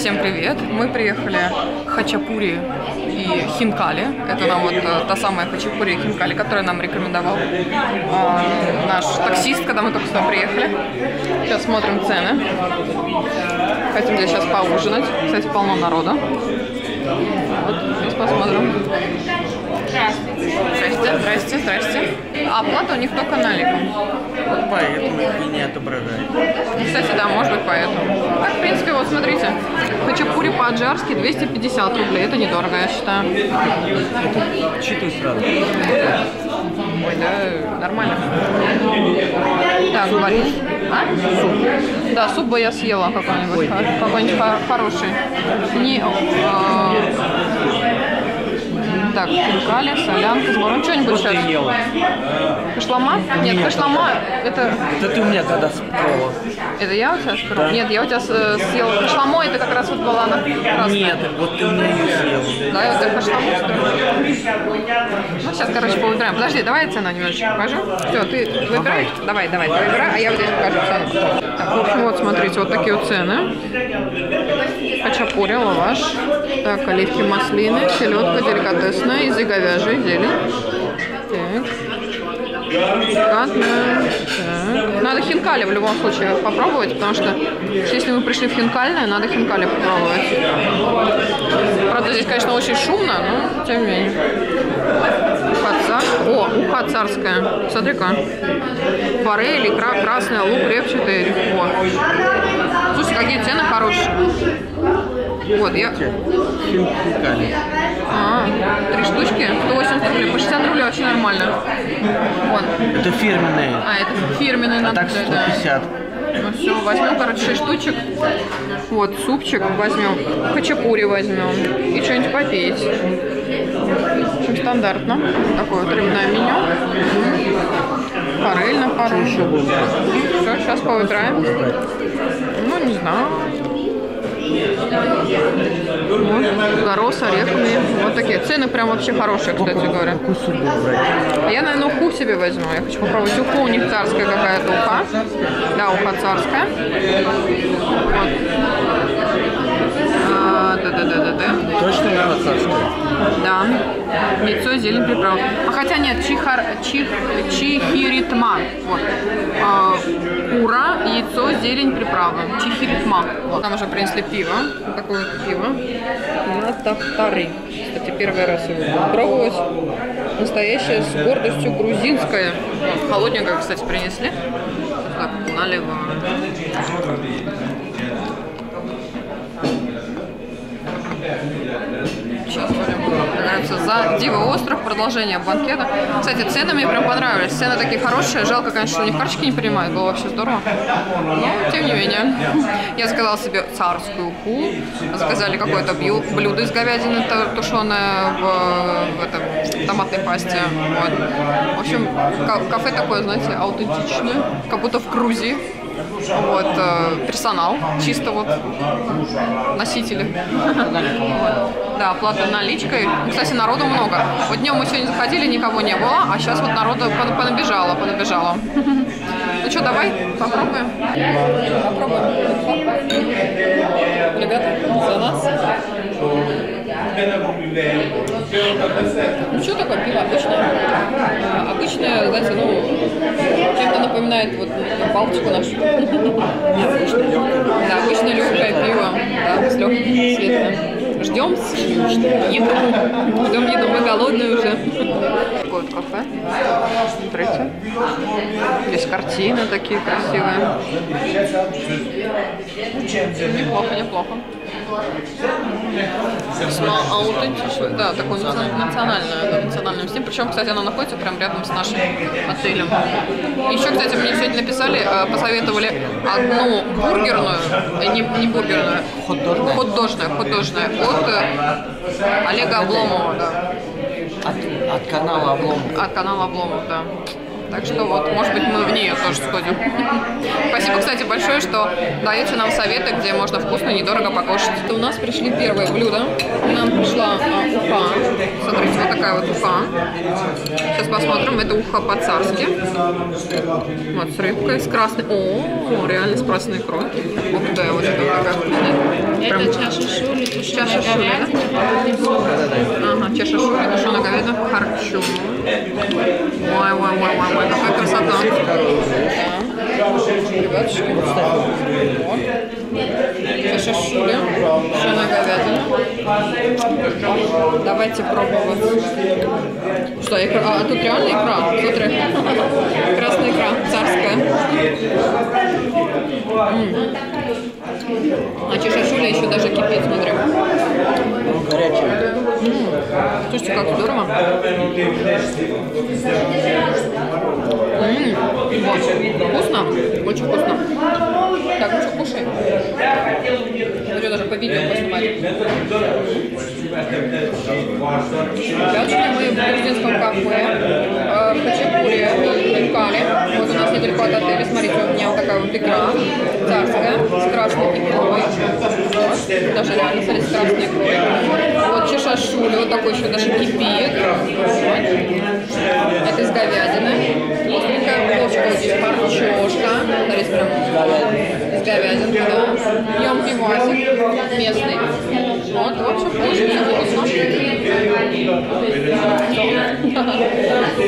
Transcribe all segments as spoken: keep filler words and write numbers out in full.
Всем привет! Мы приехали в Хачапури и Хинкали. Это нам вот та самая Хачапури и Хинкали, которую нам рекомендовал а, наш таксист, когда мы только сюда приехали. Сейчас смотрим цены. Хотим здесь сейчас поужинать. Кстати, полно народа. Вот, сейчас посмотрим. Здрасте, здрасте, здрасте. А оплата у них только наликом. Вот поэтому их и не отображает. Кстати, да, может быть поэтому. Так, в принципе, вот смотрите. Хачапури по-аджарски двести пятьдесят рублей. Это недорого, я считаю. Читай сразу. Ой, да, нормально. Да, говоришь. А? Суп. Да, суп бы я съела какой-нибудь. Какой-нибудь хороший. Не... Так, хинкали, солянка, сбором. Что-нибудь сейчас? Что ты ела? Кашлама? Нет, Нет кашлама это... Это ты у меня тогда спрала. Это я у тебя спрала? Да. Нет, я у тебя съела. Кашламу это как раз вот была на красная. Нет, вот ты у меня ее съела. Да, я вот кашламу спрала. Ну, сейчас, короче, повыбираем. Подожди, давай я цену немножечко покажу. Все, ты выбирай? Ага. Давай, давай, ты выбирай, а я вот здесь покажу цену. Так, в общем, вот смотрите, вот такие вот цены. Хачапури, лаваш. Так, оливки, маслины, селедка, деликатес. Из и говяжьей зелень. Так. Так. Надо хинкали в любом случае попробовать, потому что если мы пришли в хинкальное, надо хинкали попробовать. Правда, здесь, конечно, очень шумно, но тем не менее. Уха царская. О, уха царская. Смотри-ка. Форель, икра, красная, лук, репчатый. О. Слушай, какие цены хорошие. Вот, я... Хинкали. А, три штучки, сто восемьдесят рублей, по шестьдесят рублей очень нормально. Вот. Это фирменные. А, это фирменные надо. А так сто пятьдесят. Да. Ну все, возьмем, короче, шесть штучек. Вот, супчик возьмем, хачапури возьмем и что-нибудь попить. В общем, стандартно. Такое вот рыбное меню. Форель на пару. Все, сейчас повыбираем. Ну, не знаю. Вот, горо с орехами. Вот такие. Цены прям вообще хорошие, кстати говоря. Я, наверное, уху себе возьму. Я хочу попробовать уху. У них царская какая-то уха. Да, уха царская. Вот. Да-да-да-да-да. Точно уха царская? Да. Яйцо, зелень, приправа. А хотя нет, чихар, чих, чихиритма. Вот. А, ура, яйцо, зелень, приправа. Чихиритма. Вот. Там уже принесли пиво. Вот такое пиво. Натахтари. Кстати, первый раз его пробовать. Настоящее, с гордостью грузинское. Вот. Холодненькое, кстати, принесли. Так, наливаем. Сейчас нравится за Диво остров, продолжение банкета. Кстати, цены мне прям понравились. Цены такие хорошие. Жалко, конечно, что они в карточке не принимают. Было вообще здорово. Но, тем не менее. Я заказала себе царскую уху. Заказали какое-то блюдо из говядины, тушеное в, в этом, томатной пасте. Вот. В общем, кафе такое, знаете, аутентичное. Как будто в Грузии. Вот, э, персонал, чисто вот носители. Да, оплата наличкой. Кстати, народу много. Вот днем мы сегодня заходили, никого не было, а сейчас вот народу понабежало, понабежало. Ну что, давай попробуем. Попробуем. Ребята, за нас. Ну что такое пиво обычное? Обычное, знаете, ну, чем-то напоминает вот Балтику нашу. Да, обычное легкое пиво, да, с легким цветом. Ждем еду. Ждем еду, мы голодные уже. Такое вот кафе. Смотрите. Здесь картины такие красивые. Неплохо, неплохо. Но аутентично, да, такое национальное, национальное стиль. Причем, кстати, оно находится прямо рядом с нашим отелем. Еще, кстати, мне сегодня написали, посоветовали одну бургерную, не, не бургерную, хот-дожную, хот-дожную, хот-дожную от Олега Обломова, да. От, от канала Обломов. От канала Обломов, да. Так что вот, может быть, мы в нее тоже сходим. Спасибо, кстати, большое, что даете нам советы, где можно вкусно и недорого покушать. У нас пришли первые блюда. Нам пришла а, уха. Смотрите, вот такая вот уха. Сейчас посмотрим. Это уха по-царски. Вот с рыбкой, с красной. О, реально с красной икрой. Вот да, вот это такая вкусная. Прям... Это чаша шури, тушеная говядина. Ага, чаша шури, тушеная говядина, харчо. Ой, ой, ой, ой, ой, какая красота. Ребятушки, чаша шури, тушеная говядина. Давайте пробовать. Что, икра? А тут реально икра? Смотри. Красная икра, царская. М-м. А чаша шури еще даже кипит, смотри. Слушайте, как здорово. М-м, вот. Вкусно? Очень вкусно. Так, ну что, кушай. Хочу даже по видео поснимать. Ребятушки, мы в грузинском кафе. В хачапури, в хинкали. Вот у нас недалеко от отеля. Смотрите, у меня вот такая вот икра царская с красной икрой. Даже реально, смотрите, с красной икрой. Вот чаша шури, вот такой еще даже кипит. Это из говядины. Харчошка, смотрите, прям из говядинки, да, емкий вазик, местный. Вот, в общем, очень вкусно.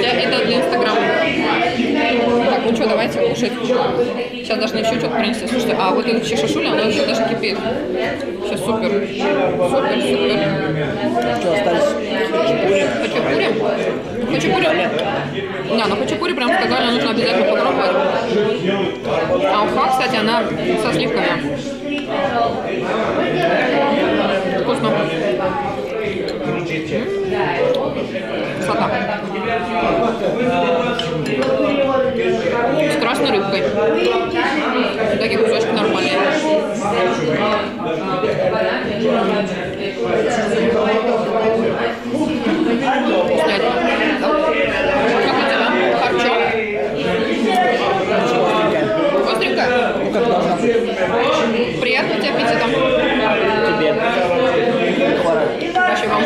Это для Инстаграма. Так, ну что, давайте кушать. Сейчас даже еще что-то принесли. Слушайте, а вот эта чаша шури, она еще даже кипит. Сейчас супер. Супер, супер. Что, остались? Хачапури? Хачапури? Хачапури? Да, но хачапури прям сказали, нужно обязательно попробовать. А уха, кстати, она со сливками. Вкусно. Красота. С красной рыбкой. Такие кусочки нормальные. Приятного тебе аппетита. Тебе. Спасибо.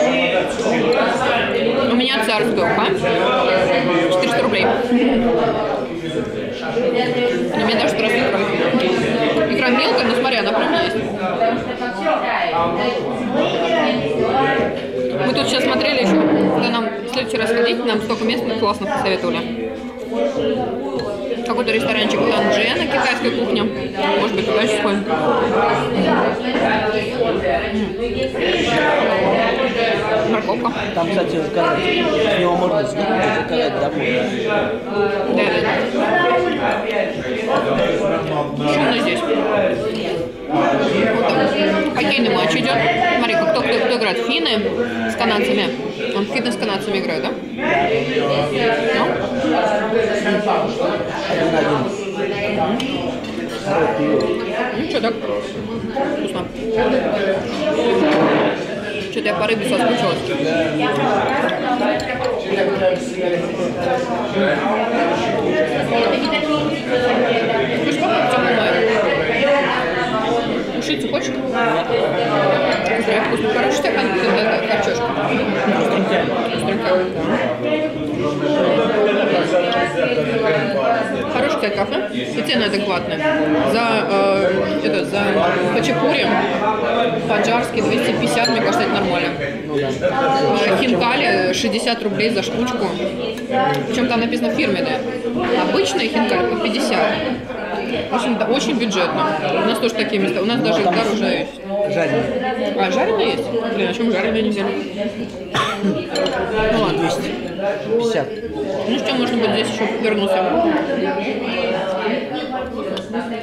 У меня царская уха. четыреста рублей. У меня даже страшно икра. Икра мелкая, но смотри, она прям есть. Мы тут сейчас смотрели еще, когда нам в следующий раз ходить, нам столько местных классных посоветовали. Какой-то ресторанчик в Танже на китайской кухне. Может быть, туда еще сходим. Морковка. Там, кстати, заказать. С него можно заказать домой. Да, да. Шумно здесь. Хоккейный матч идет. Смотри, кто, кто, кто играет? Финны с канадцами. Он финны с канадцами играет, да? Ну что, так вкусно. Что-то я по рыбе соскучилась. Слышь, как темное. Ушиться хочешь? Зря вкусно. Короче, тебе харчошка. Хороший тебе кафе, и цены адекватные. За, э, это, за хачапури по-аджарски двести пятьдесят, мне кажется, это нормально. Хинкали шестьдесят рублей за штучку. Причем там написано фирменные. Обычные хинкали по пятьдесят. В общем, да, очень бюджетно. У нас тоже такие места. У нас даже ну, дороже есть. Жареные. А, жареные есть? Блин, а чем жареные нельзя? Ну ладно, двести пятьдесят. Ну что, можно будет здесь еще вернуться.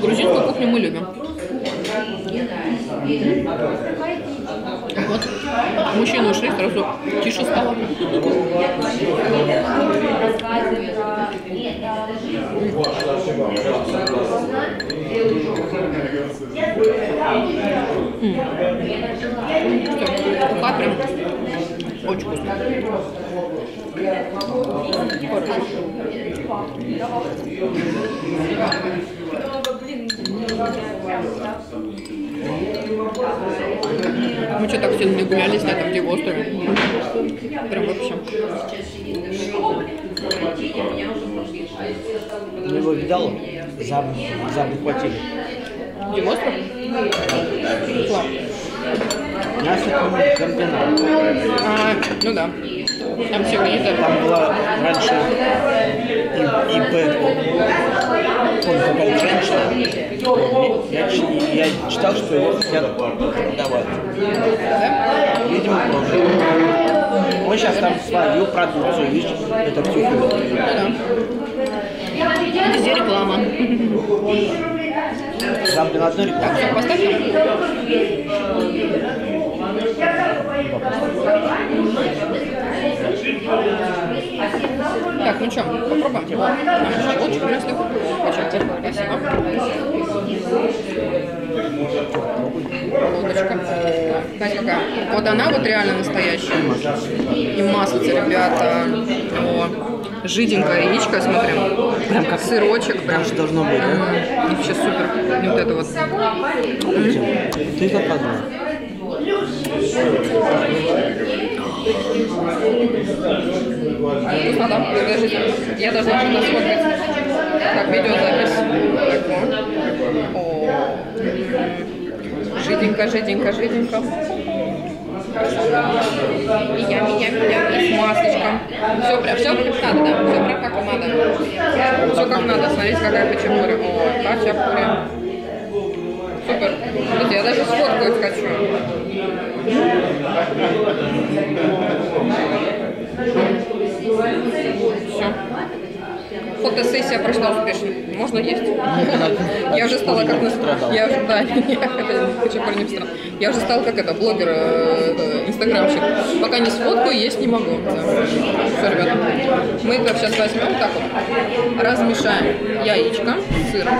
Грузинскую кухню мы любим. Вот. Мужчины ушли, сразу тише стало. Уха прям очень вкусно. Мы что, так все нагулялись на этом девострове? Прям вообще. Ну его видал? Забы хватили. Девостров? Мясо комбинат. А, ну да. Там все вылезали. Там была раньше И П. Он какая-то женщина. Я, я читал, что его хотят продавать. Да? Видимо, тоже. Он сейчас там свою продукцию, видишь, это все. Да. Везде реклама. Там на одной рекламе. Так, все, поставь. Так, ну что, попробуем. Очень вкусный. Очень вкусный. Спасибо. Лодочка. Знаете, какая? Вот она вот реально настоящая. И маслица, ребята. О, жиденькая яичко, смотрим. Прям как сырочек. Прям же должно быть, да? И вообще супер. И вот это вот. Ты как подумал? Вкусно, да? Подождите, я должна что-то сфоткать. Так, видеозапись. О, жиденько, жиденько, жиденько. И я, меня, меня, и с масличком. Все прям, все как надо, да? Все прям как надо. Все как надо, смотрите, какая хачапури. О, хачапури. Супер. Смотрите, я даже сфоткать хочу. Все. Фотосессия прошла успешно. Можно есть? Я уже стала как на... Я уже, да, я уже стала как это, блогер, инстаграмщик. Пока не сфоткаю, есть не могу. Все, ребята. Мы это сейчас возьмем так вот. Размешаем яичко с сыром.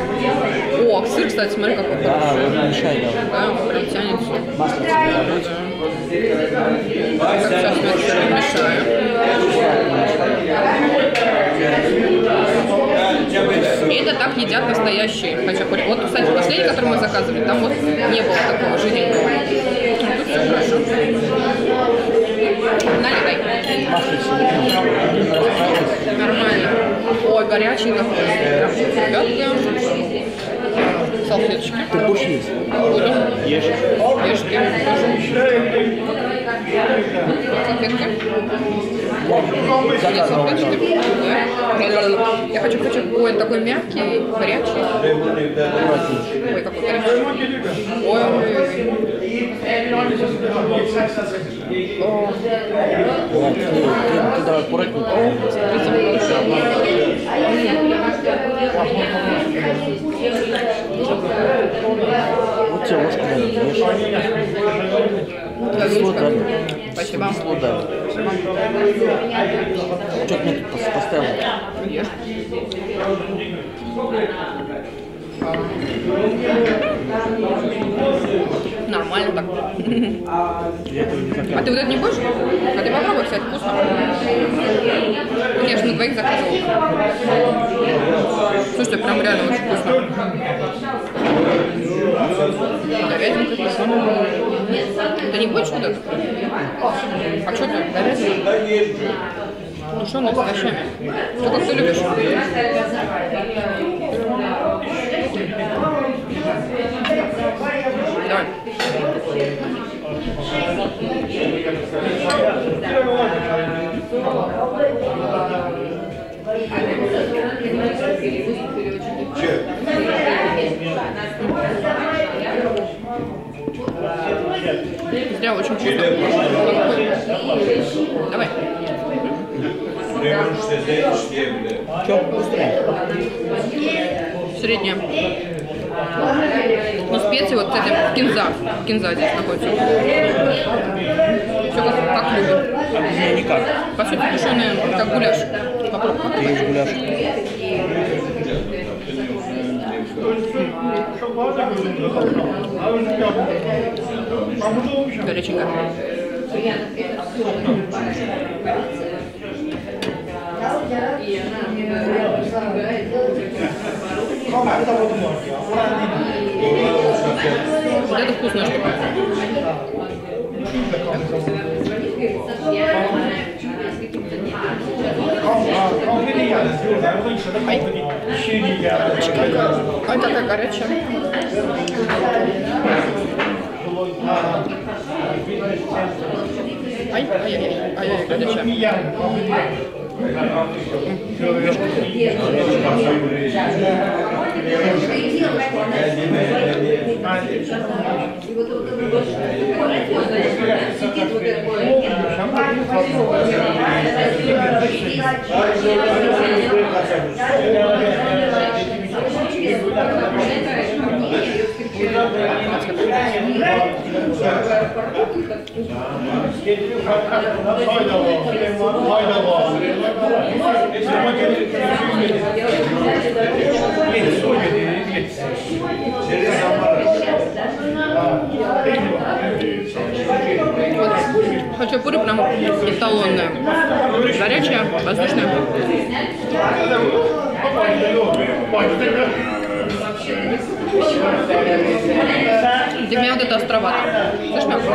О, сыр, кстати, смотри, какой хороший. Да, он прям тянет все. Так, сейчас мы сыр размешаем. И это так едят настоящие хачапури. Вот, кстати, последний, который мы заказывали, там вот не было такого жиденького. Тут все хорошо. Наливай. Нормально. Ой, горячий такой. Ребятки. Салфеточки. Ты будешь есть? Буду. Ешь. Ешки. Салфетки. Я хочу, хочу. Ой, он такой мягкий, горячий. Ой, какой горячий. Ой, ой. Спасибо. Спасибо. Что ты мне тут поставила? Ешь. Нормально так. А ты вот это не будешь? А ты попробуй, кстати, вкусно. Я же на двоих заказывал. Слушай, прям реально очень вкусно. Говядинка вкусная. Ты не будешь куда-то? А что ты? Говядинка? Ну что у нас с овощами? Что, как ты любишь? Давай. Зря очень вкусно. Давай. Чё, быстрее? Средняя. Ну, специи, вот, кстати, кинза. Кинза здесь находится. Все как, как любят. Ну, никак. По сути, тушеные, как гуляш. Попробуй. А ты ешь гуляш? Горяченько. что я, например, все любая операция, и она помогает делать оборудование. Вот это вкусно, что ой, такая горячая. Ай, ай, ай, ай, горячая. Хачапури прям эталонная. Горячая, воздушная. Для меня вот это островато. Слышь, мяко?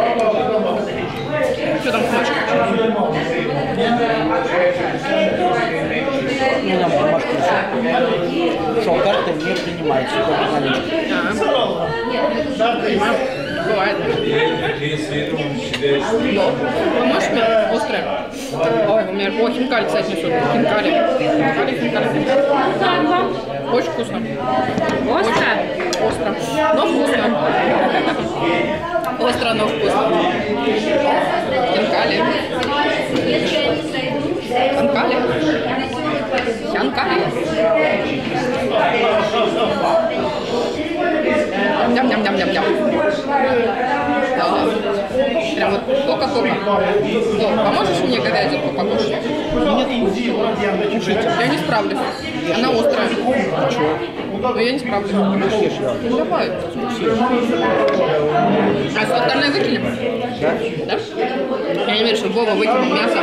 Что там хочешь? Не нам бумажку. Шел карты не принимается. Да. Принимаю. Бывает. Поможешь мне? Острое. Ой, у меня о, хинкали, кстати, несут. Хинкали. Хинкали, хинкали. Очень вкусно. Остро? Остро. Но вкусно. Остро, но вкусно. Хинкали. Хинкали. Хинкали. Ням-ням-ням-ням-ням. Прям вот кока-кока. Поможешь мне говядинку покушать? Нет, я не справлюсь. Она острая. Но я не справлюсь. Ну давай. А все остальное выкинем? Да. Да? Я не верю, что Вова выкинул мясо.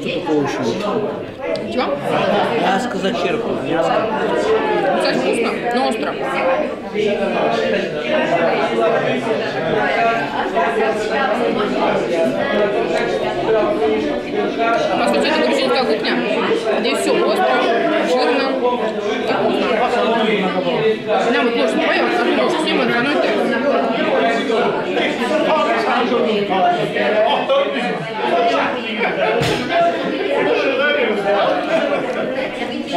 Чего? Мяско зачерпал. Кстати, вкусно, но остро. По сути, это грузинская кухня. Здесь все остро, жирно и вкусно. Нам вот нужно поехать, потому что всем отгонуть. На, я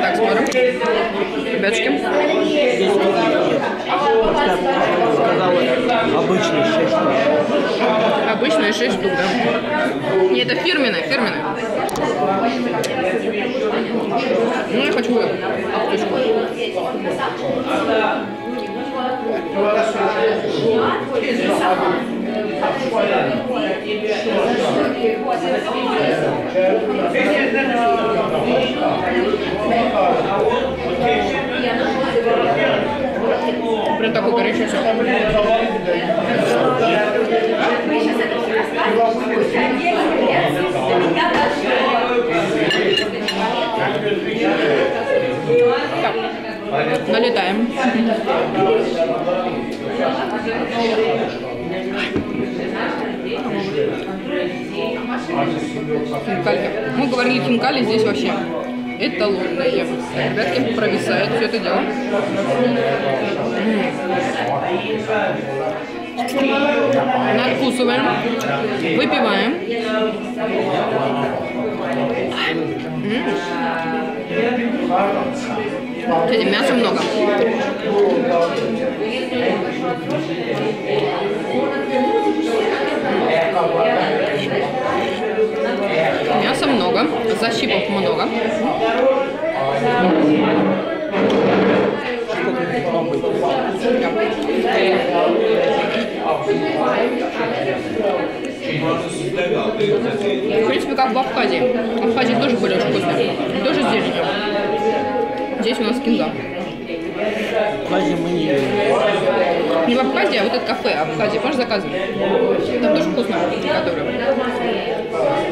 Так, смотрим. Ребяточки. Обычные шесть штук. Обычные шесть штук, да. Не, это фирменные, фирменные. Ну, я хочу аптечку. Прям такой горячий сок. Так, налетаем. Хинкалька. Мы говорили, хинкали здесь вообще эталонные. Ребятки провисают все это дело. Надкусываем, выпиваем. Кстати, мяса много. Мяса много, защипов много. В принципе, как в Абхазии. В Абхазии тоже были очень вкусные. Тоже здесь же. Здесь у нас кинза. В Абхазии мы не ели. Не в Абхазии, а вот это кафе. А в Абхазии можешь заказывать. Там тоже вкусно, которые.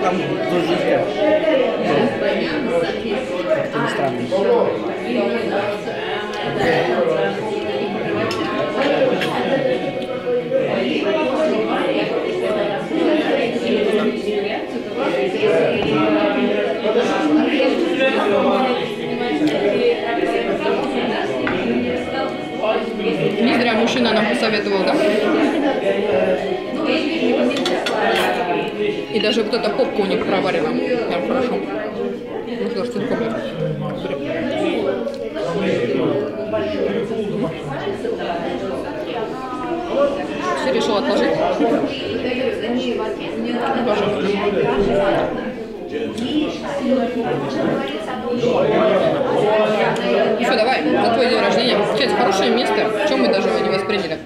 Там тоже вкусно. Как-то не странно. Не зря мужчина нам посоветовал, да? И даже вот эта попка у них проварена. Прям хорошо. Ну что ж, целиком. Все решил отложить. Ну что, давай, за твой день рождения. Кстати, хорошее место, в чем мы даже его не восприняли.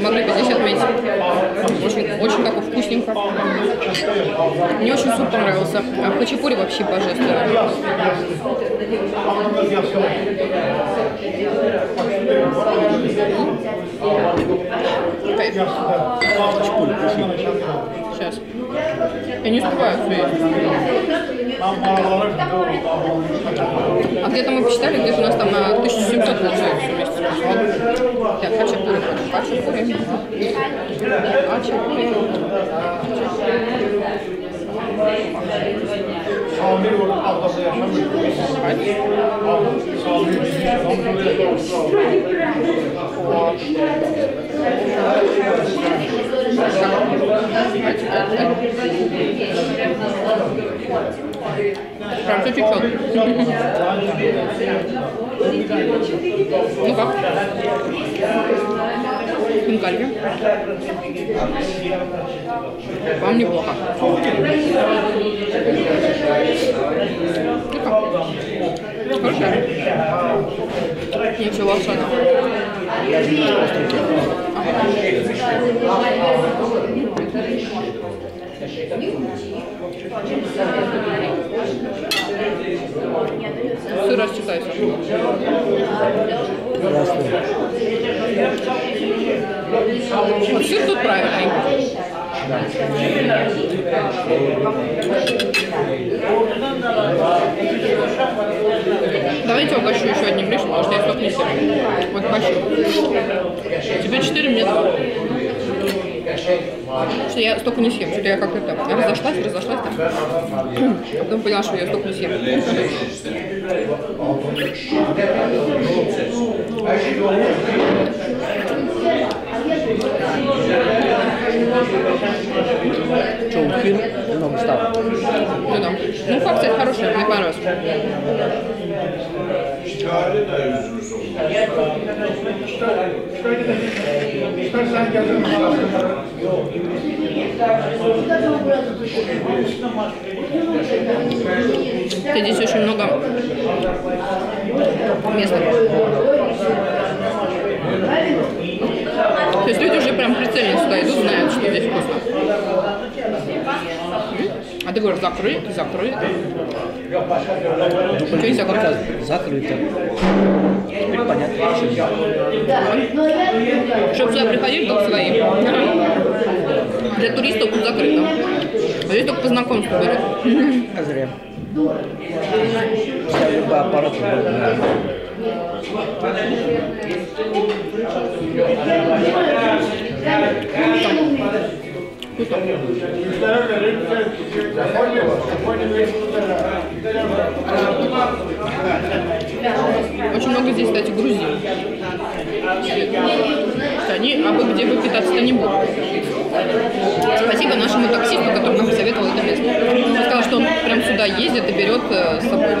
Могли бы здесь отметить. Очень, очень как вкусненько. Мне очень суп понравился. А хачапури вообще божественно. Сейчас. Я не успеваю съесть. А где-то мы посчитали, где-то у нас там на тысячу семьсот получается вместе. Так, хачапури, хачапури, хачапури. Прям все течет. Ну как? Хинкали. Вам неплохо. Ну как? Хорошо. Ничего особенного. Сыр расчитайся. Сыр тут правильный. Давайте угощу еще одним лишним, потому что я сок не сел. Вот угощу. Тебе четыре, мне два. Потому что я столько не съем, что я как-то там разошлась, разошлась там. А потом поняла, что я столько не съем. Что, ухил? Много стало. Ну да. Ну факт, это хороший, мне понравилось. Здесь очень много места. То есть люди уже прям прицельно сюда идут, знают, что здесь вкусно. А ты говоришь, закрой, закрой. Что из этого как-то закрыто. Теперь понятно, почему. Чтобы сюда приходили, только свои. Для туристов тут закрыто. А здесь только по знакомству берут. А зря. Любая аппарат. Очень много здесь, кстати, грузин. Они, а вы где бы питаться-то не будут. Спасибо нашему таксисту, который нам посоветовал это место. Он сказал, что он прям сюда ездит. несет с собой.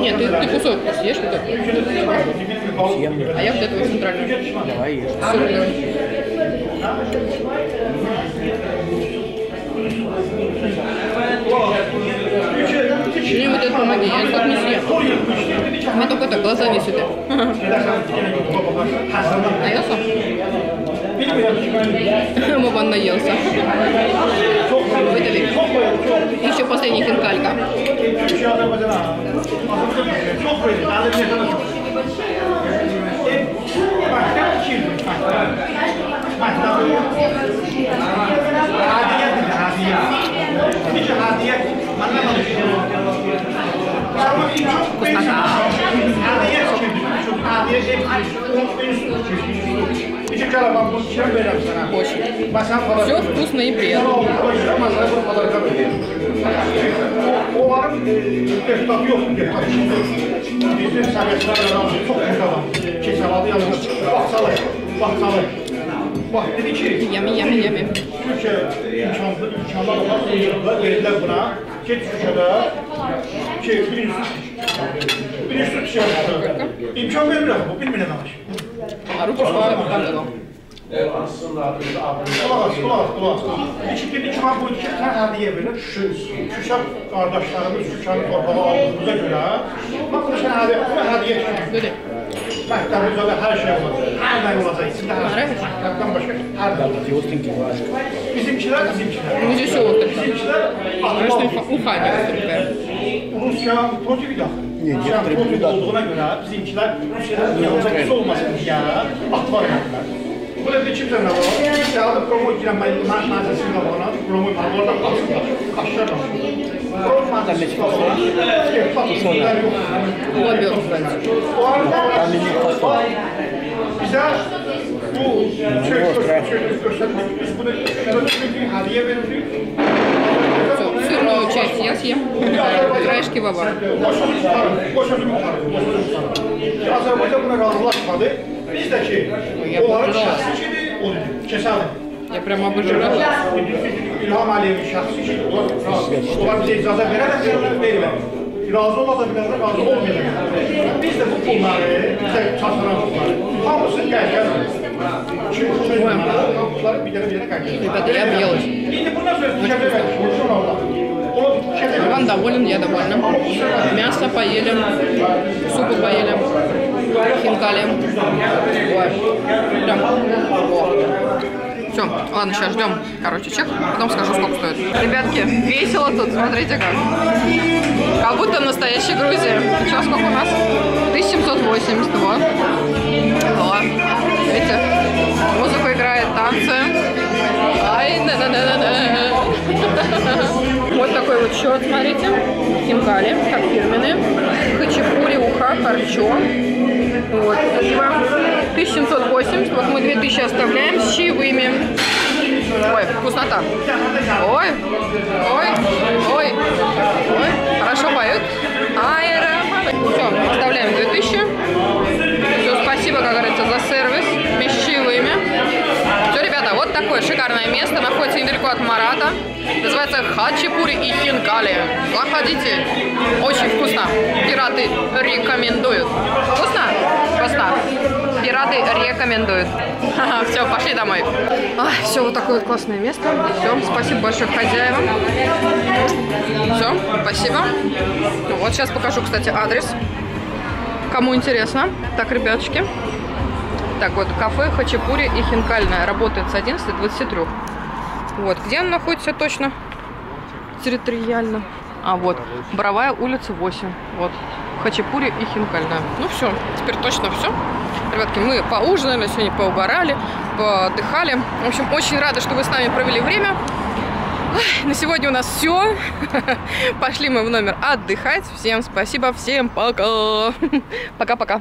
Нет, ты, ты кусок съешь, что-то? А я вот этого центрального. Давай ешь. Мне вот это помоги, я как не съем. У меня только так глаза не сидят. Наелся? Вован наелся. Выдали. Еще последний хинкалька. Очень. Все вкусно и приятно. Yummy, yummy, yummy. Evet, aslında adımız abimler. Kulağız, kulağız, kulağız, kulağız. İçi dedi ki, bu iki tane diye böyle Şuşak kardeşlerimiz, Şuşak torpağı aldığımıza göre bak bu tane diye, bu tane diye böyle. Məhtabımız orada her şey olacak. Her ben olacak, içinde her şey. Məhtabdan başka her ben olacak. Bizimkiler, bizimkiler. Bizimkiler, bizimkiler. Uha diyorlar. Rusya, Tozi bir daha. Rusya, Tozi olduğuna göre bizimkiler Rusya'da yanacak kısa olmasın diye atlar yaptılar. Bu da bir çiftten de var. İşte alıp promo giren ben malzesinde var. Promo oradan aşağıda. Aşağıda. Promo malzesinde var. Sonra. Olabiliyorum bence. Bize bu çöktürüp gösterdik. Biz bunu gösterdik. Hediye verdik. Сырную часть я съем, краешки вовар. Я прям обожралась. Razı olmadıkları da razı olmayacak. Biz de bu bunları bize çatıran bunları. Hamısı gel. Çünkü bunları bir yere bir yere kaynıyor. Şimdi bundan sonra tüketemek. Он доволен, я довольна. Мясо поели, супы поели, хинкали. Все, ладно, сейчас ждем, короче, чек, потом скажу, сколько стоит. Ребятки, весело тут, смотрите как. Как будто в настоящей Грузии. Сейчас сколько у нас? тысяча семьсот восемьдесят. Вот. Вот. Видите, музыка играет, танцы. Ай, на на на на на. Вот такой вот счет, смотрите. Хинкали, как фирменные. Хачапури, уха, харчо. Вот, тысяча семьсот восемьдесят, вот мы две тысячи оставляем с чаевыми. Ой, вкуснота. Ой, ой, ой, ой, хорошо поют. Аэро. Все, оставляем две тысячи. Все, спасибо, как говорится, за сервис вместе с чаевыми. Все, ребята, вот такое шикарное место. Находится недалеко от Марата. Называется Хачапури и Хинкали. Заходите, очень вкусно. Пираты рекомендуют. Вкусно? Вкусно. Пираты рекомендуют. Все, пошли домой. А, все, вот такое вот классное место. Все, спасибо большое хозяевам. Все, спасибо. Вот сейчас покажу, кстати, адрес. Кому интересно. Так, ребяточки. Так, вот кафе Хачапури и Хинкальная. Работает с одиннадцати до двадцати трёх. Вот, где она находится точно? Территориально. А, вот, Боровая улица восемь. Вот, Хачапури и Хинкальная. Ну все, теперь точно все. Ребятки, мы поужинали, сегодня поугорали, поотдыхали. В общем, очень рада, что вы с нами провели время. Ой, на сегодня у нас все. Пошли мы в номер отдыхать. Всем спасибо, всем пока. Пока-пока.